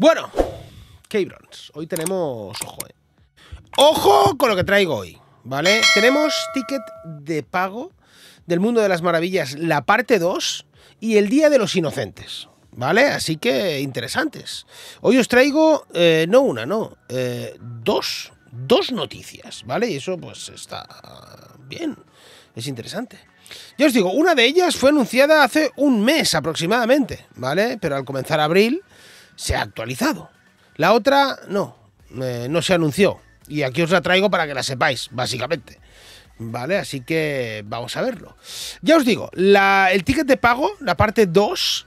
Bueno, Keibrons, hoy tenemos... Ojo, ¡ojo con lo que traigo hoy! ¿Vale? Tenemos ticket de pago del Mundo de las Maravillas, la parte 2, y el Día de los Inocentes. ¿Vale? Así que, interesantes. Hoy os traigo, no una, no, dos noticias, ¿vale? Y eso, pues, está bien, es interesante. Ya os digo, una de ellas fue anunciada hace un mes aproximadamente, ¿vale? Pero al comenzar abril se ha actualizado. La otra, no, no se anunció. Y aquí os la traigo para que la sepáis, básicamente. Vale, así que vamos a verlo. Ya os digo, el ticket de pago, la parte 2,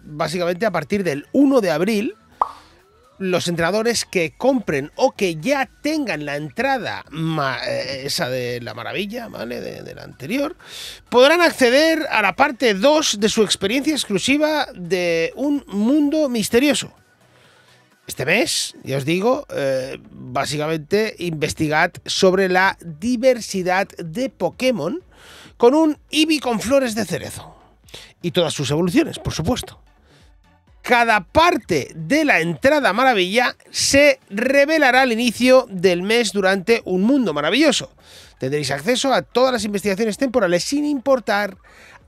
básicamente a partir del 1 de abril, los entrenadores que compren o que ya tengan la entrada, esa de la maravilla, ¿vale? De la anterior, podrán acceder a la parte 2 de su experiencia exclusiva de un mundo misterioso. Este mes, ya os digo, básicamente investigad sobre la diversidad de Pokémon con un Eevee con flores de cerezo. Y todas sus evoluciones, por supuesto. Cada parte de la entrada maravilla se revelará al inicio del mes durante un mundo maravilloso. Tendréis acceso a todas las investigaciones temporales sin importar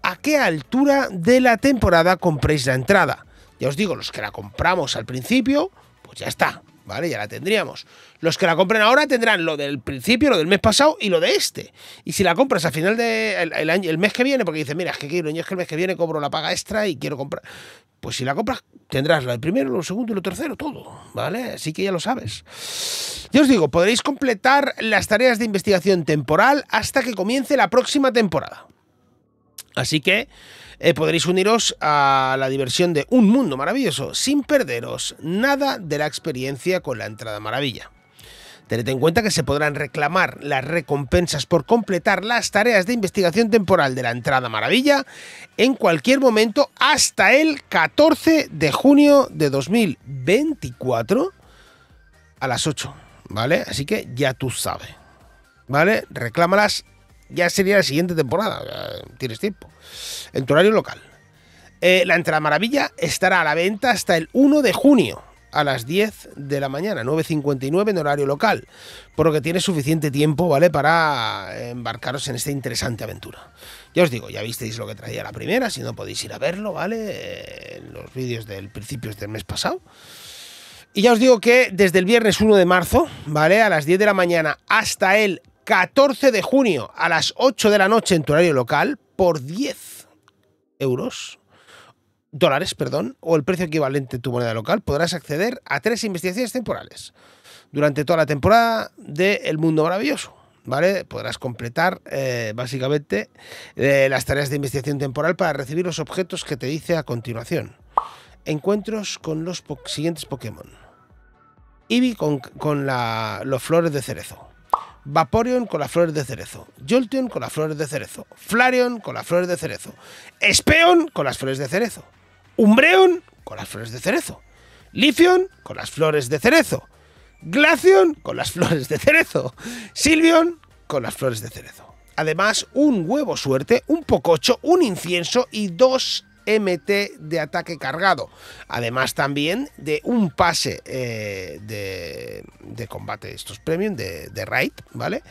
a qué altura de la temporada compréis la entrada. Ya os digo, los que la compramos al principio... Pues ya está, ¿vale? Ya la tendríamos. Los que la compren ahora tendrán lo del principio, lo del mes pasado y lo de este. Y si la compras al final del mes que viene, porque dices, mira, es que quiero, yo es que el mes que viene cobro la paga extra y quiero comprar... Pues si la compras, tendrás lo primero, lo segundo y lo tercero, todo, ¿vale? Así que ya lo sabes. Ya os digo, podréis completar las tareas de investigación temporal hasta que comience la próxima temporada. Así que podréis uniros a la diversión de un mundo maravilloso sin perderos nada de la experiencia con la entrada maravilla. Tened en cuenta que se podrán reclamar las recompensas por completar las tareas de investigación temporal de la entrada maravilla en cualquier momento hasta el 14 de junio de 2024 a las 8, ¿vale? Así que ya tú sabes, ¿vale? Reclámalas. Ya sería la siguiente temporada, tienes tiempo, en tu horario local. La entrada maravilla estará a la venta hasta el 1 de junio, a las 10 de la mañana, 9:59 en horario local, por lo que tienes suficiente tiempo, ¿vale?, para embarcaros en esta interesante aventura. Ya os digo, ya visteis lo que traía la primera, si no podéis ir a verlo, ¿vale?, en los vídeos del principio del mes pasado. Y ya os digo que desde el viernes 1 de marzo, ¿vale?, a las 10 de la mañana hasta el 14 de junio a las 8 de la noche en tu horario local por 10 dólares, perdón, o el precio equivalente en tu moneda local, podrás acceder a 3 investigaciones temporales durante toda la temporada de El Mundo Maravilloso, ¿vale? Podrás completar básicamente las tareas de investigación temporal para recibir los objetos que te dice a continuación. Encuentros con los siguientes Pokémon: Eevee con las flores de cerezo, Vaporeon con las flores de cerezo, Jolteon con las flores de cerezo, Flareon con las flores de cerezo, Espeon con las flores de cerezo, Umbreon con las flores de cerezo, Leafeon con las flores de cerezo, Glaceon con las flores de cerezo, Sylveon con las flores de cerezo. Además, un huevo suerte, un pococho, un incienso y 2 MT de ataque cargado. Además también de un pase de combate, estos premium de raid, ¿vale?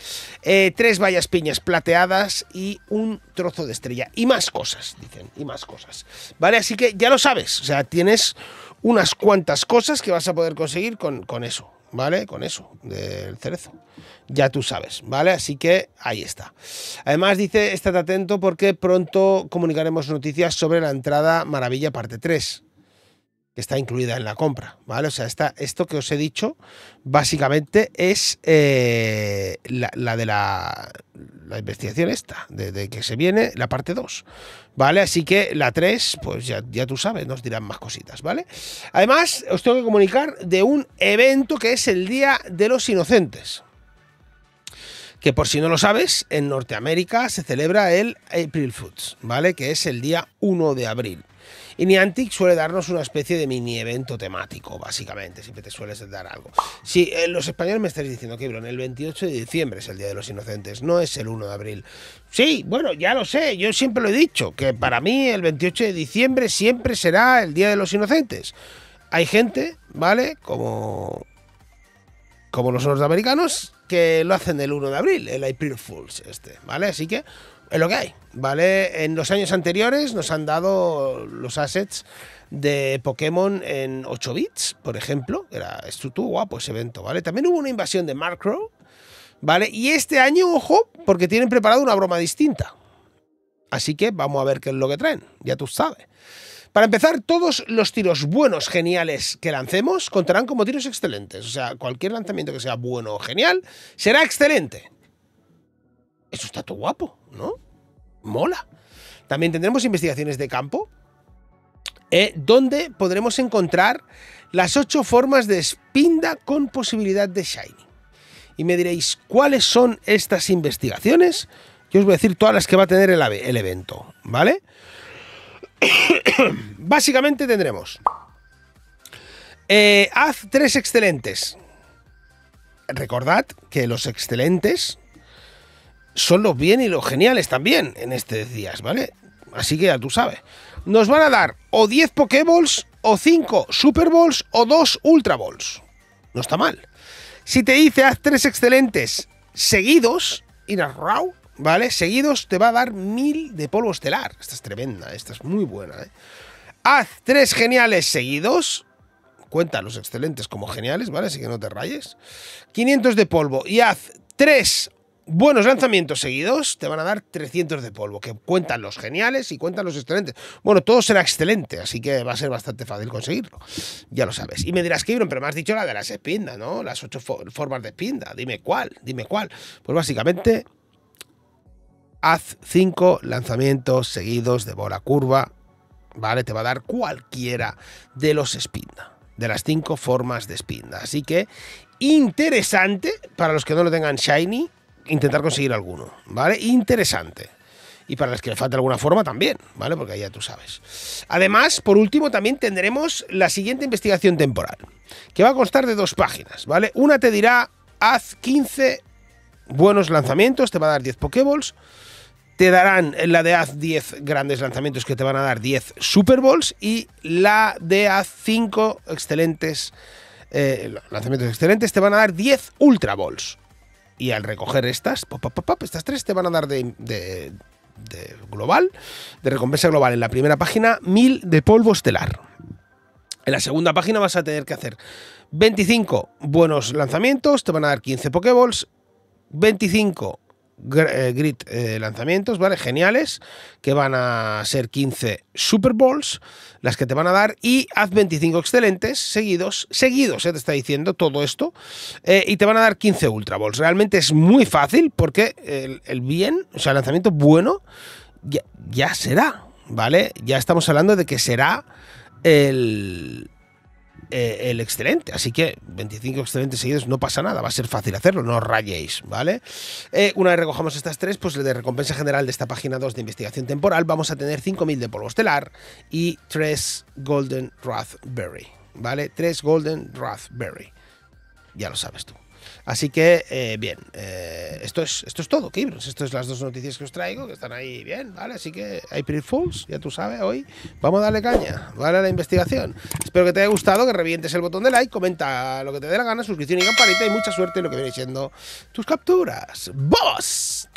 3 bayas piñas plateadas y un trozo de estrella. Y más cosas, dicen, y más cosas. ¿Vale? Así que ya lo sabes. O sea, tienes unas cuantas cosas que vas a poder conseguir con eso, ¿vale? Con eso, del cerezo. Ya tú sabes, ¿vale? Así que ahí está. Además dice, estate atento porque pronto comunicaremos noticias sobre la entrada maravilla parte 3, que está incluida en la compra, ¿vale? O sea, esto que os he dicho, básicamente es la investigación esta, de que se viene la parte 2, ¿vale? Así que la 3, pues ya tú sabes, nos dirán más cositas, ¿vale? Además, os tengo que comunicar de un evento que es el Día de los Inocentes, que por si no lo sabes, en Norteamérica se celebra el April Fools, ¿vale? Que es el día 1 de abril. Y Niantic suele darnos una especie de mini evento temático, básicamente, siempre te sueles dar algo. Sí, los españoles me estaréis diciendo que el 28 de diciembre es el Día de los Inocentes, no es el 1 de abril. Sí, bueno, ya lo sé, yo siempre lo he dicho, que para mí el 28 de diciembre siempre será el Día de los Inocentes. Hay gente, ¿vale? Como los norteamericanos, que lo hacen el 1 de abril, el April Fools este, ¿vale? Así que es lo que hay, ¿vale? En los años anteriores nos han dado los assets de Pokémon en 8 bits, por ejemplo. Estuvo guapo ese evento, ¿vale? También hubo una invasión de Markrow, ¿vale? Y este año, ojo, porque tienen preparado una broma distinta. Así que vamos a ver qué es lo que traen, ya tú sabes. Para empezar, todos los tiros buenos, geniales que lancemos contarán como tiros excelentes. O sea, cualquier lanzamiento que sea bueno o genial será excelente. Eso está todo guapo, ¿no? Mola. También tendremos investigaciones de campo, donde podremos encontrar las 8 formas de Spinda con posibilidad de Shiny. Y me diréis, ¿cuáles son estas investigaciones? Yo os voy a decir todas las que va a tener el evento, ¿vale? Básicamente tendremos haz 3 excelentes. Recordad que los excelentes son los bien y los geniales también en estos días, ¿vale? Así que ya tú sabes. Nos van a dar o 10 Pokéballs, o 5 Superballs, o 2 Ultraballs. No está mal. Si te dice haz 3 excelentes seguidos, in a row, ¿vale? Seguidos te va a dar 1000 de polvo estelar. Esta es tremenda, esta es muy buena, ¿eh? Haz 3 geniales seguidos. Cuenta los excelentes como geniales, ¿vale? Así que no te rayes. 500 de polvo. Y haz 3 buenos lanzamientos seguidos, te van a dar 300 de polvo, que cuentan los geniales y cuentan los excelentes. Bueno, todo será excelente, así que va a ser bastante fácil conseguirlo, ya lo sabes. Y me dirás, Keibrons, pero me has dicho la de las Spinda, ¿no? Las 8 formas de Spinda, dime cuál, dime cuál. Pues básicamente, haz 5 lanzamientos seguidos de bola curva, ¿vale? Te va a dar cualquiera de los Spinda, de las 5 formas de Spinda. Así que, interesante, para los que no lo tengan Shiny, intentar conseguir alguno, ¿vale? Interesante. Y para las que le falte alguna forma también, ¿vale? Porque ahí ya tú sabes. Además, por último, también tendremos la siguiente investigación temporal, que va a constar de 2 páginas, ¿vale? Una te dirá, haz 15 buenos lanzamientos, te va a dar 10 Pokéballs. Te darán la de haz 10 grandes lanzamientos, que te van a dar 10 Superballs. Y la de haz 5 excelentes lanzamientos excelentes, te van a dar 10 Ultraballs. Y al recoger estas, estas 3 te van a dar de global, de recompensa global en la primera página, 1000 de polvo estelar. En la segunda página vas a tener que hacer 25 buenos lanzamientos, te van a dar 15 Pokéballs, 25 grid lanzamientos, ¿vale? Geniales, que van a ser 15 Superballs, las que te van a dar, y haz 25 excelentes seguidos, te está diciendo todo esto, y te van a dar 15 Ultraballs. Realmente es muy fácil porque el bien, o sea, el lanzamiento bueno, ya será, ¿vale? Ya estamos hablando de que será el excelente, así que 25 excelentes seguidos no pasa nada, va a ser fácil hacerlo, no os rayéis, ¿vale? Una vez recojamos estas 3, pues de recompensa general de esta página 2 de investigación temporal vamos a tener 5000 de polvo estelar y 3 Golden Raspberry, ¿vale? 3 Golden Raspberry, ya lo sabes tú. Así que, bien, esto es todo, Keibrons. Esto es las 2 noticias que os traigo, que están ahí bien, ¿vale? Así que, April Fools, ya tú sabes, hoy vamos a darle caña, ¿vale? A la investigación. Espero que te haya gustado, que revientes el botón de like, comenta lo que te dé la gana, suscripción y campanita, y mucha suerte en lo que viene siendo tus capturas. ¡Vamos!